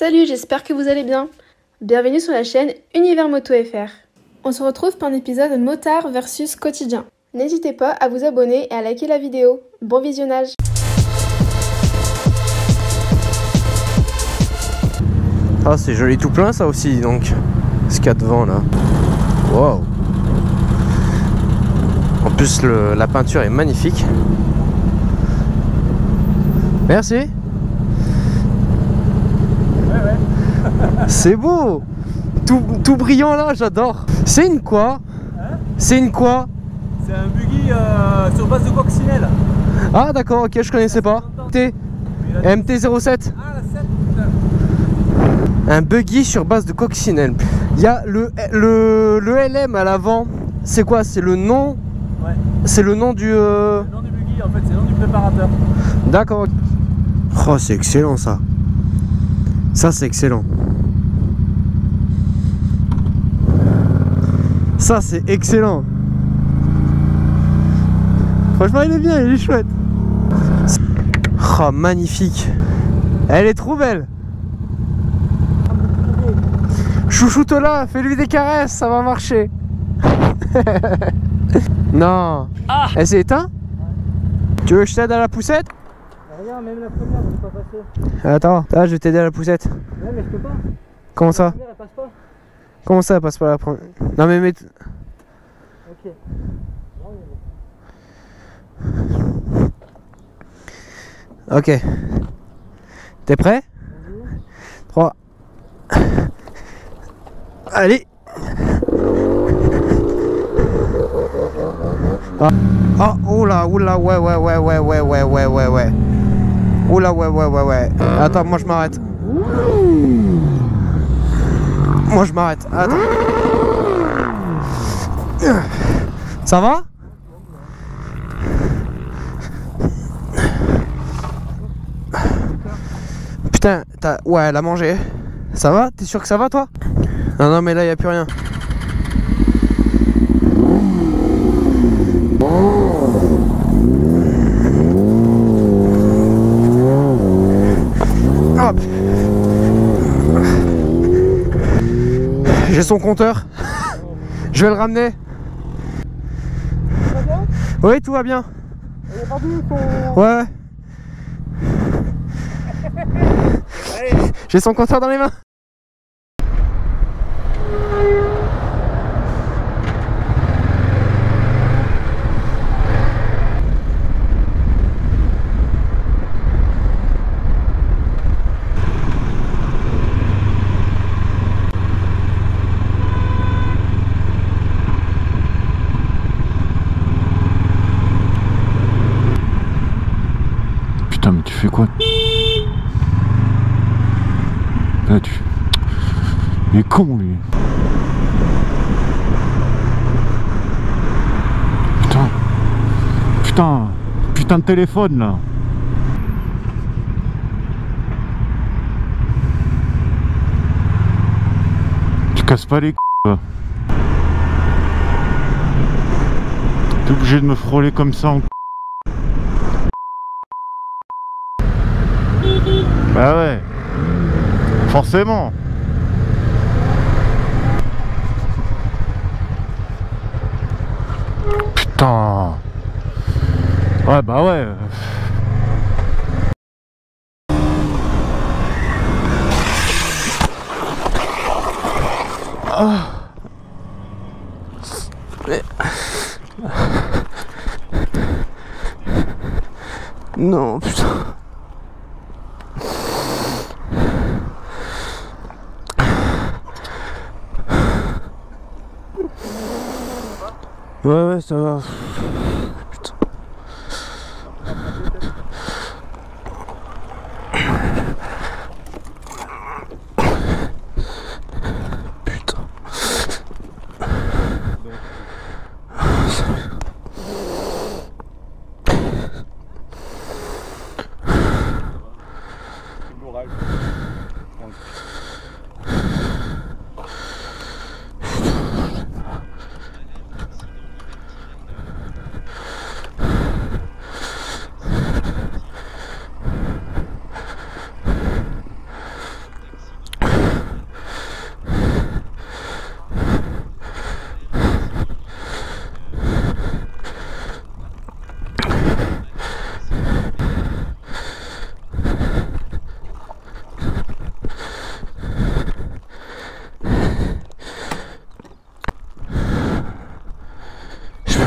Salut, j'espère que vous allez bien. Bienvenue sur la chaîne Univers Moto FR. On se retrouve pour un épisode motard versus quotidien. N'hésitez pas à vous abonner et à liker la vidéo. Bon visionnage. Ah, c'est joli tout plein ça aussi, donc ce qu'il y a devant là. Waouh. En plus la peinture est magnifique. Merci. C'est beau, tout brillant là, j'adore. C'est une quoi? Hein? C'est une quoi? C'est un buggy sur base de coccinelle. Ah d'accord, ok, je connaissais pas. MT07. Ah la 7, putain. Un buggy sur base de coccinelle. Il y a le LM à l'avant. C'est quoi? C'est le nom? Ouais. C'est le nom du... Le nom du buggy en fait, c'est le nom du préparateur. D'accord. Oh c'est excellent ça. Ça c'est excellent. Ça c'est excellent. Franchement il est bien, il est chouette. Oh magnifique. Elle est trop belle. Chouchoute-la, fais-lui des caresses, ça va marcher. Non. Ah. Elle s'est éteinte ? Ouais. Tu veux que je t'aide à la poussette ? Regarde, même la première, je peux pas passer. Attends, là, je vais t'aider à la poussette. Ouais mais je peux pas. Comment ça ? La première, elle passe pas. Comment ça, elle passe pas la première? Non mais mets... Ok. Ok. T'es prêt? 3. Allez. Ah. Ah, oula, oula, ouais. Oula, ouais. Attends, moi je m'arrête. Moi je m'arrête, attends. Ça va? Putain, ouais, elle a mangé. Ça va? T'es sûr que ça va toi? Non, non, mais là, il n'y a plus rien. Hop. J'ai son compteur, je vais le ramener. Tout va bien? Oui, tout va bien. Il est rendu ton... Ouais. J'ai son compteur dans les mains. Mais tu fais quoi? Là, tu... Il est con lui. Putain. Putain de téléphone là. Tu casses pas les c*****. T'es obligé de me frôler comme ça en c***. Ah ouais, forcément. Putain. Ouais bah ouais. Oh. Non putain. Ouais, ça va. Putain. Putain.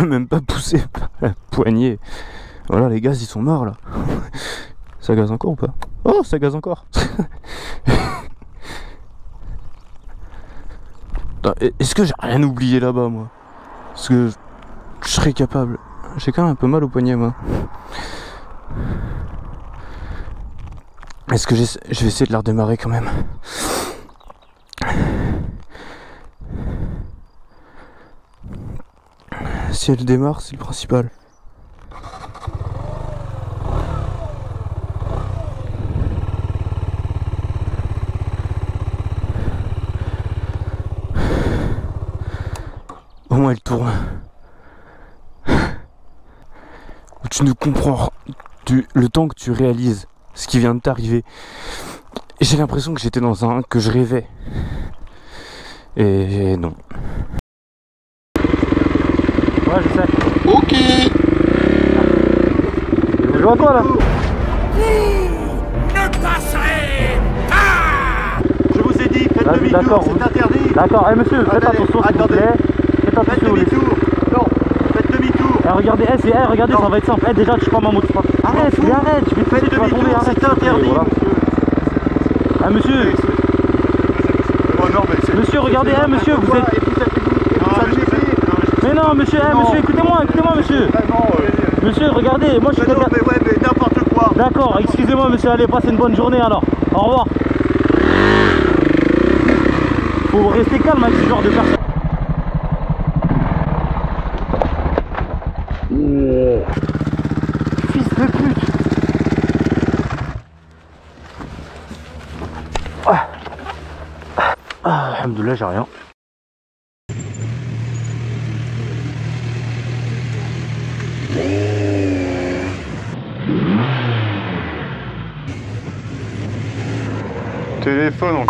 peux même pas pousser la poignée. Voilà, les gaz, ils sont morts là. Ça gaze encore ou pas? Oh, ça gaze encore. Est-ce que j'ai rien oublié là-bas, moi? Parce que je serais capable. J'ai quand même un peu mal au poignet, moi. Est-ce que je vais essayer de la redémarrer quand même? Si elle démarre, c'est le principal. Au moins elle tourne. Tu ne comprends le temps que tu réalises ce qui vient de t'arriver. J'ai l'impression que j'étais dans un... que je rêvais. Et non. Ouais, je sais. Ok. Je vois toi là. Ne passerez pas. Je vous ai dit, faites demi-tour, c'est interdit. D'accord, hey, monsieur, faites attention s'il vous plaît. Faites demi-tour. Non, faites demi-tour. Eh, regardez, eh, hey, regardez, non. Ça va être simple. Eh, déjà, je prends ma moto. Arrête, mais arrête, je vais faire demi-tour, c'est interdit. Voilà. Ah, monsieur. Oh non, mais monsieur, regardez, eh, monsieur, vous êtes. Mais non, monsieur, non. Monsieur, écoutez-moi, monsieur. Ah non, monsieur, regardez, moi je suis quelqu'un. Mais ouais, mais n'importe quoi. D'accord, excusez-moi, monsieur, allez, passez une bonne journée alors. Au revoir. Faut rester calme avec ce genre de personnes. Fils de pute. Ah, alhamdoulilah, j'ai rien. Téléphone en...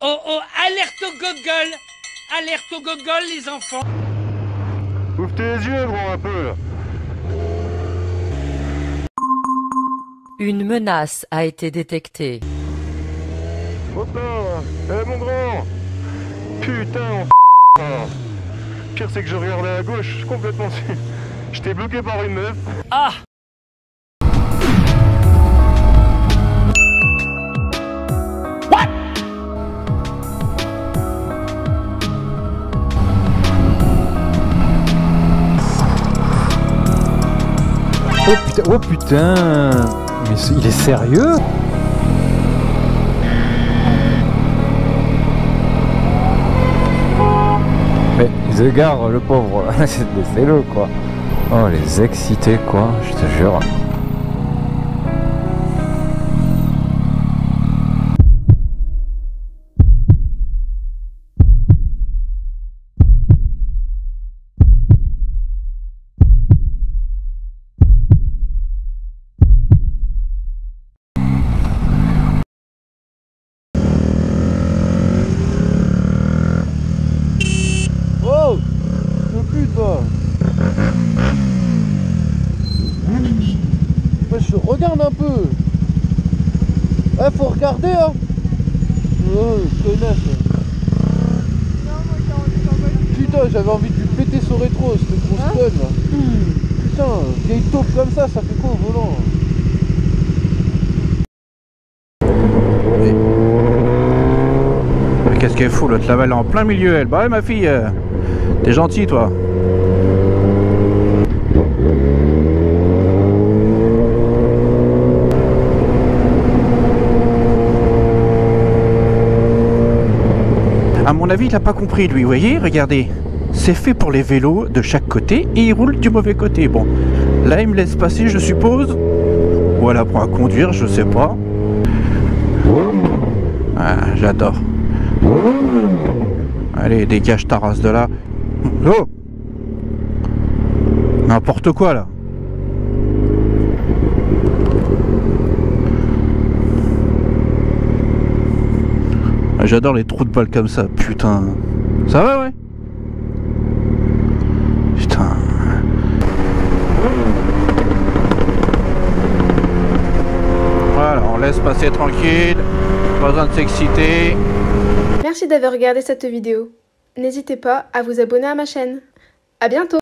Oh oh, alerte au gogol. Alerte au gogol, les enfants. Ouvre tes yeux, gros, un peu. Une menace a été détectée. Oh non, eh mon grand. Putain, on... Pire, c'est que je regardais à gauche, je suis complètement dessus. J'étais bloqué par une meuf. Ah! What? Oh putain, oh putain! Mais il est sérieux? Mais The Gare, le pauvre, laissez-le quoi. Oh les excités quoi, je te jure. Oh, le cul de bas. Mais je regarde un peu. Eh, faut regarder hein. Oh, connasse. Non, moi j'ai envie d'en mettre. Putain, j'avais envie de lui péter son rétro, cette grosse hein conne là. Putain, vieille taupe comme ça, ça fait quoi au volant? Oui. Qu'est-ce qu'elle fout, l'autre là-bas, elle est en plein milieu, elle. Bah ouais ma fille, t'es gentille toi. À mon avis, il n'a pas compris, lui, vous voyez, regardez. C'est fait pour les vélos de chaque côté et il roule du mauvais côté. Bon, là, il me laisse passer, je suppose. Ou elle apprend à conduire, je sais pas. Ah, j'adore. Allez, dégage ta race de là. Oh ! N'importe quoi, là. J'adore les trous de balles comme ça, putain. Ça va, ouais? Putain. Voilà, on laisse passer tranquille. Pas besoin de s'exciter. Merci d'avoir regardé cette vidéo. N'hésitez pas à vous abonner à ma chaîne. À bientôt.